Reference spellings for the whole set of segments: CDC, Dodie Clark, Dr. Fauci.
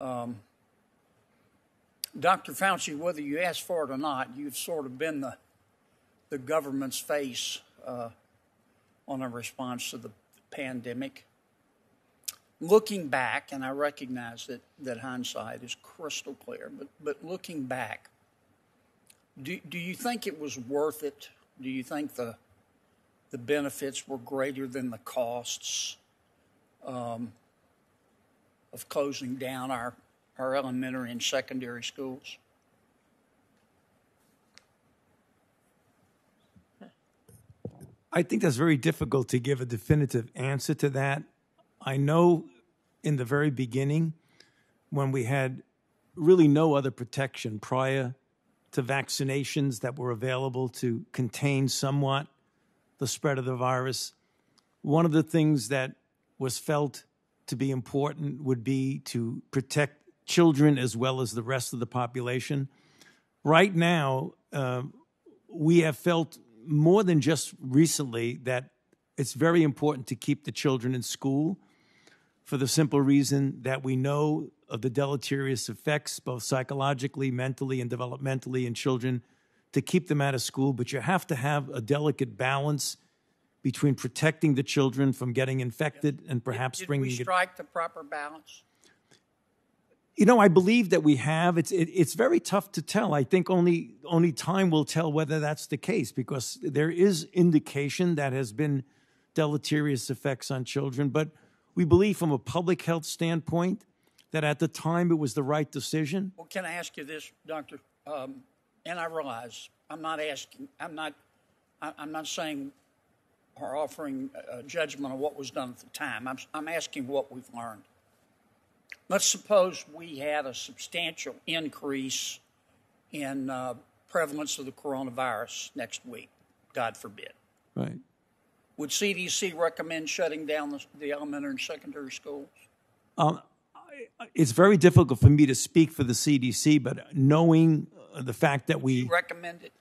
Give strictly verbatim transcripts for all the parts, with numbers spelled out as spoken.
Um, Doctor Fauci, whether you asked for it or not, you've sort of been the, the government's face uh, on a response to the pandemic. Looking back, and I recognize that, that hindsight is crystal clear, but, but looking back, do, do you think it was worth it? Do you think the, the benefits were greater than the costs um, of closing down our our elementary and secondary schools? I think that's very difficult to give a definitive answer to that. I know in the very beginning, when we had really no other protection prior to vaccinations that were available to contain somewhat the spread of the virus, one of the things that was felt to be important would be to protect children as well as the rest of the population. Right now, uh, we have felt more than just recently that it's very important to keep the children in school for the simple reason that we know of the deleterious effects, both psychologically, mentally, and developmentally in children, to keep them out of school. But you have to have a delicate balance between protecting the children from getting infected and perhaps bringing it. Did we strike the proper balance? You know, I believe that we have. It's it, it's very tough to tell. I think only only time will tell whether that's the case, because there is indication that has been deleterious effects on children. But we believe from a public health standpoint that at the time it was the right decision. Well, can I ask you this, Doctor? Um, and I realize I'm not asking. I'm not. I, I'm not saying or offering a judgment on what was done at the time. I'm I'm asking what we've learned. Let's suppose we had a substantial increase in uh, prevalence of the coronavirus next week, God forbid. Right. Would C D C recommend shutting down the, the elementary and secondary schools? Um, I, it's very difficult for me to speak for the C D C, but knowing the fact that we... You recommend it?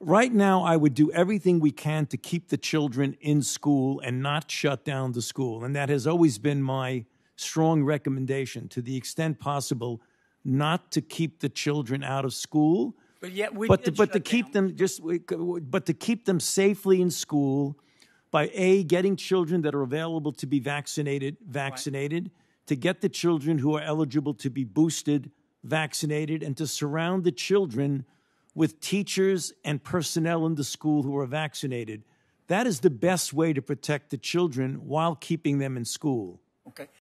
Right now, I would do everything we can to keep the children in school and not shut down the school. And that has always been my strong recommendation, to the extent possible, not to keep the children out of school, but yet we but to, but to keep them just but to keep them safely in school by a getting children that are available to be vaccinated vaccinated, right. to get the children who are eligible to be boosted vaccinated, and to surround the children with teachers and personnel in the school who are vaccinated. That is the best way to protect the children while keeping them in school. Okay.